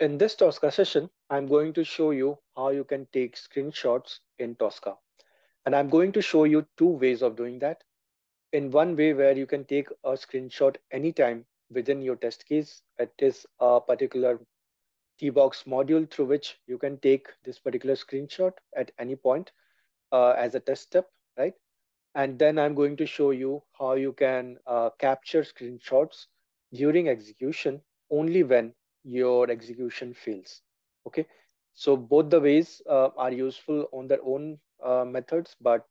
In this Tosca session, I'm going to show you how you can take screenshots in Tosca. And I'm going to show you two ways of doing that. In one way where you can take a screenshot anytime within your test case, it is a particular TBox module through which you can take this particular screenshot at any point as a test step, right? And then I'm going to show you how you can capture screenshots during execution only when your execution fails, okay? So both the ways are useful on their own methods, but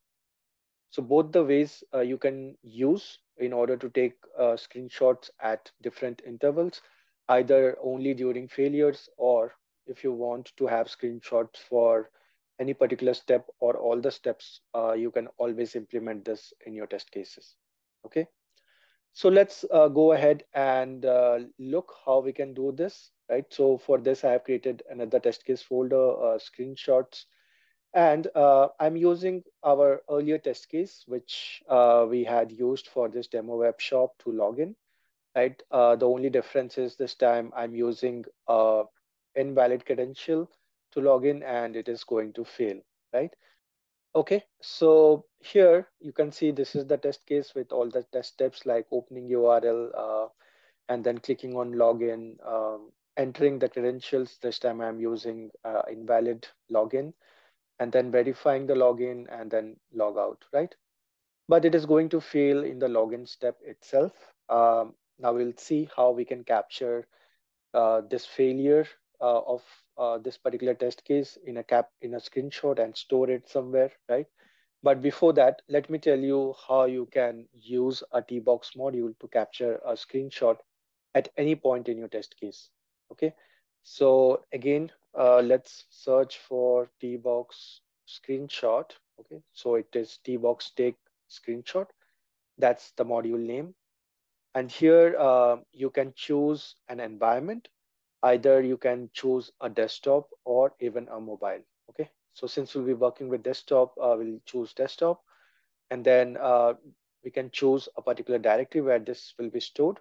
so both the ways you can use in order to take screenshots at different intervals, either only during failures or if you want to have screenshots for any particular step or all the steps, you can always implement this in your test cases, okay? So let's go ahead and look how we can do this, right? So for this, I have created another test case folder, screenshots, and I'm using our earlier test case, which we had used for this demo web shop to log in, right? The only difference is this time I'm using invalid credential to log in and it is going to fail, right? Okay, so here you can see this is the test case with all the test steps like opening URL and then clicking on login, entering the credentials. This time I'm using invalid login and then verifying the login and then log out, right? But it is going to fail in the login step itself. Now we'll see how we can capture this failure of this particular test case in a screenshot and store it somewhere, right? But before that, let me tell you how you can use a TBox module to capture a screenshot at any point in your test case, okay? So again, let's search for TBox screenshot, okay? So it is TBox take screenshot. That's the module name. And here you can choose an environment. Either you can choose a desktop or even a mobile, okay? So since we'll be working with desktop, we'll choose desktop. And then we can choose a particular directory where this will be stored.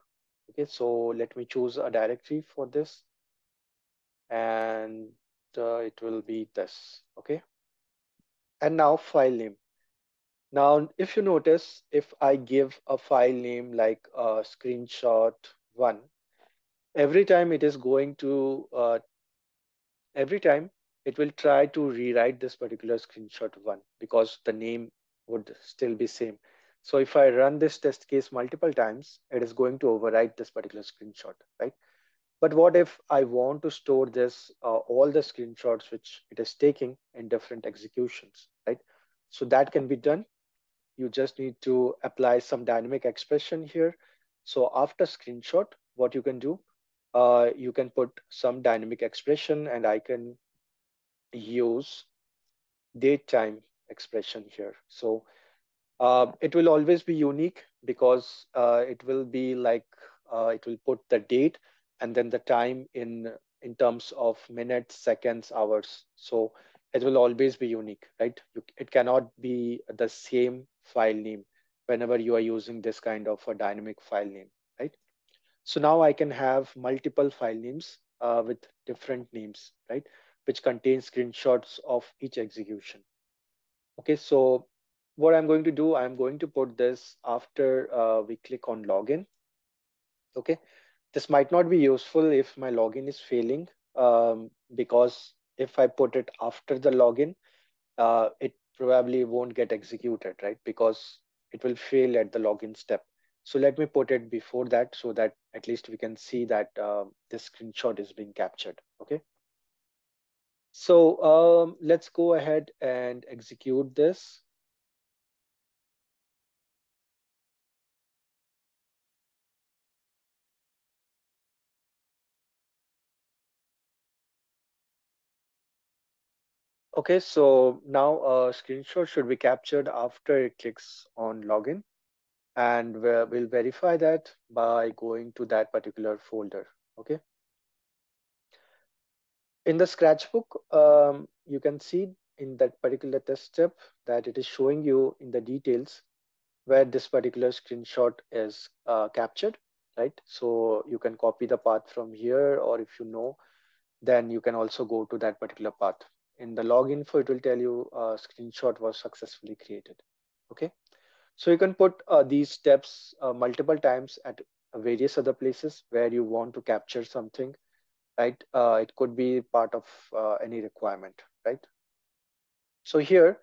Okay, so let me choose a directory for this. And it will be this, okay? And now file name. Now, if you notice, if I give a file name like screenshot1, every time it is going to, every time it will try to rewrite this particular screenshot1 because the name would still be same. So if I run this test case multiple times, it is going to overwrite this particular screenshot, right? But what if I want to store this, all the screenshots which it is taking in different executions, right? So that can be done. You just need to apply some dynamic expression here. So after screenshot, what you can do, you can put some dynamic expression and I can use datetime expression here. So it will always be unique because it will be like, it will put the date and then the time in terms of minutes, seconds, hours. So it will always be unique, right? It cannot be the same file name whenever you are using this kind of a dynamic file name, right? So now I can have multiple file names with different names, right? Which contain screenshots of each execution. Okay, so what I'm going to do, I'm going to put this after we click on login. Okay, this might not be useful if my login is failing because if I put it after the login, it probably won't get executed, right? Because it will fail at the login step. So let me put it before that so that at least we can see that this screenshot is being captured, okay? So let's go ahead and execute this. Okay, so now a screenshot should be captured after it clicks on login. And we'll verify that by going to that particular folder, okay? In the scratchbook, you can see in that particular test step that it is showing you in the details where this particular screenshot is captured, right? So you can copy the path from here, or if you know then you can also go to that particular path. In the log info, it will tell you a screenshot was successfully created. Okay, so you can put these steps multiple times at various other places where you want to capture something, right? It could be part of any requirement, right? So here,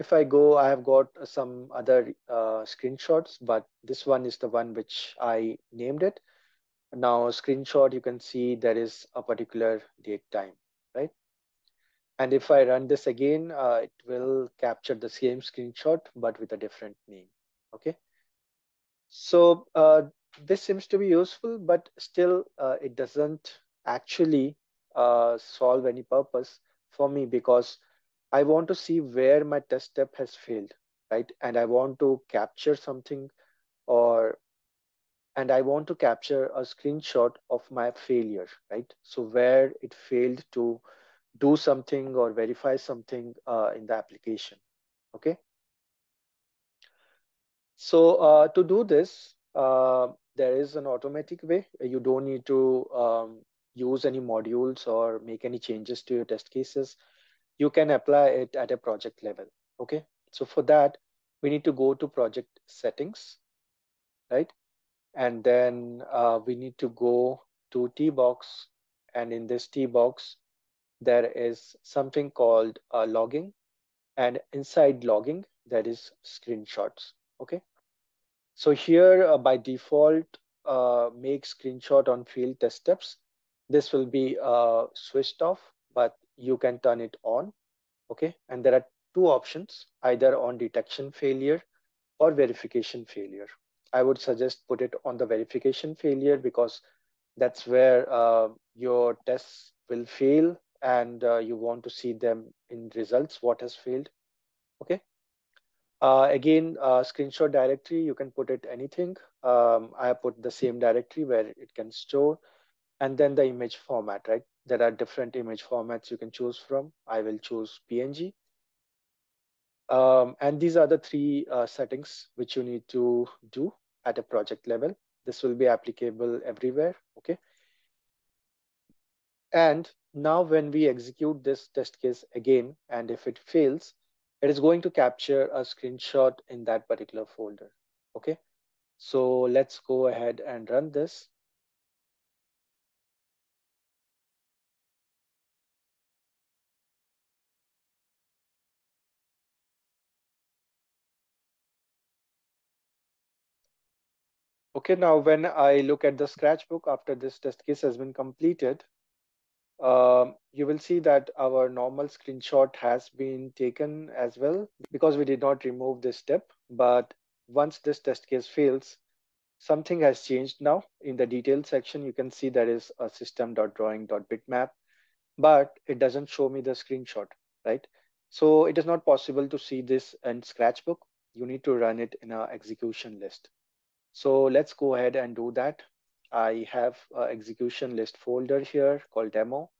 if I go, I have got some other screenshots, but this one is the one which I named it. Now, screenshot, you can see there is a particular date time, right? And if I run this again, it will capture the same screenshot, but with a different name, okay? So this seems to be useful, but still it doesn't actually solve any purpose for me, because I want to see where my test step has failed, right? And I want to capture something, and I want to capture a screenshot of my failure, right? So where it failed to do something or verify something in the application, okay? So to do this, there is an automatic way. You don't need to use any modules or make any changes to your test cases. You can apply it at a project level, okay? So for that, we need to go to project settings, right? And then we need to go to TBox, and in this TBox, there is something called logging, and inside logging, there is screenshots, okay? So here by default, make screenshot on failed test steps. This will be switched off, but you can turn it on, okay? And there are two options, either on detection failure or verification failure. I would suggest put it on the verification failure, because that's where your tests will fail and you want to see them in results, what has failed, okay? Again, screenshot directory, you can put it anything. I put the same directory where it can store, and then the image format, right? There are different image formats you can choose from. I will choose PNG. And these are the three settings which you need to do at a project level. This will be applicable everywhere, okay? And now when we execute this test case again, and if it fails, it is going to capture a screenshot in that particular folder, okay? So let's go ahead and run this. Okay, now when I look at the scratchbook after this test case has been completed, you will see that our normal screenshot has been taken as well, because we did not remove this step. But once this test case fails, something has changed now. In the details section, you can see there is a system.drawing.bitmap, but it doesn't show me the screenshot, right? So it is not possible to see this in Scratchbook. You need to run it in an execution list. So let's go ahead and do that. I have an execution list folder here called demo,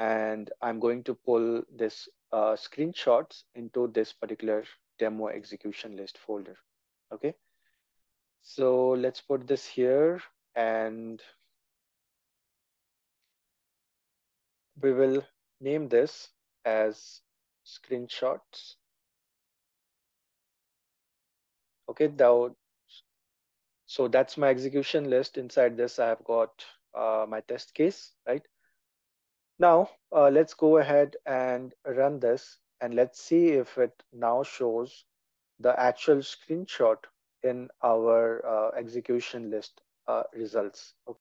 and I'm going to pull this screenshots into this particular demo execution list folder, okay? So let's put this here, and we will name this as screenshots. Okay, so that's my execution list. Inside this, I have got my test case, right? Now, let's go ahead and run this, and let's see if it now shows the actual screenshot in our execution list results. Okay.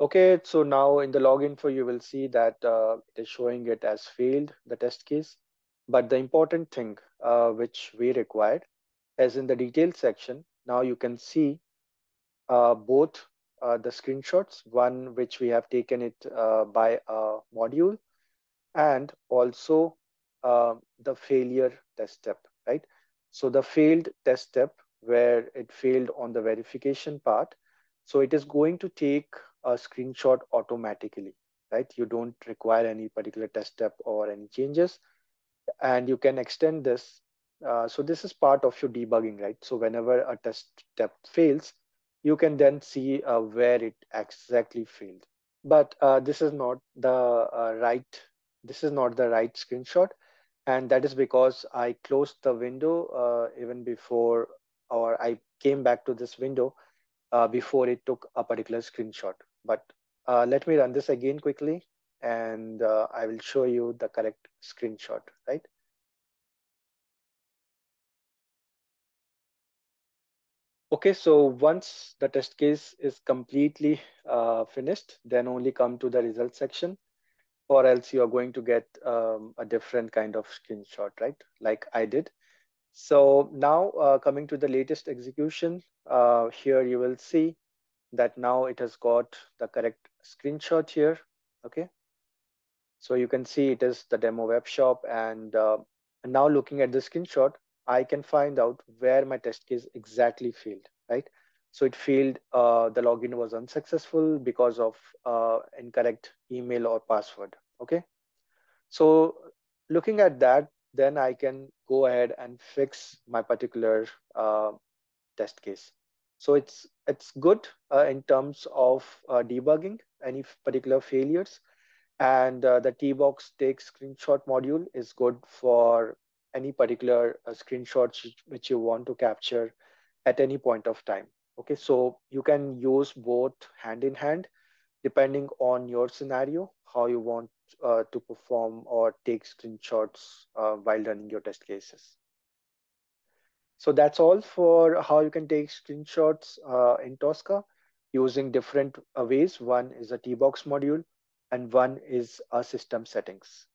Okay, so now in the log info, you will see that it is showing it as failed, the test case. But the important thing which we required is in the details section. Now you can see both the screenshots, one which we have taken it by a module, and also the failure test step, right? So the failed test step where it failed on the verification part. So it is going to take a screenshot automatically, right? You don't require any particular test step or any changes, and you can extend this So this is part of your debugging, right? So whenever a test step fails, you can then see where it exactly failed. But this is not the right screenshot, and that is because I closed the window even before, or I came back to this window before it took a particular screenshot. But let me run this again quickly, and I will show you the correct screenshot, right? Okay, so once the test case is completely finished, then only come to the result section, or else you're going to get a different kind of screenshot, right? Like I did. So now coming to the latest execution, here you will see that now it has got the correct screenshot here, okay? So you can see it is the demo web shop, and now looking at the screenshot, I can find out where my test case exactly failed, right? So it failed, the login was unsuccessful because of incorrect email or password, okay? So looking at that, then I can go ahead and fix my particular test case. So it's good in terms of debugging any particular failures. And the TBox take screenshot module is good for any particular screenshots which you want to capture at any point of time. Okay, so you can use both hand in hand, depending on your scenario, how you want to perform or take screenshots while running your test cases. So that's all for how you can take screenshots in Tosca using different ways. One is a TBox module and one is a system settings.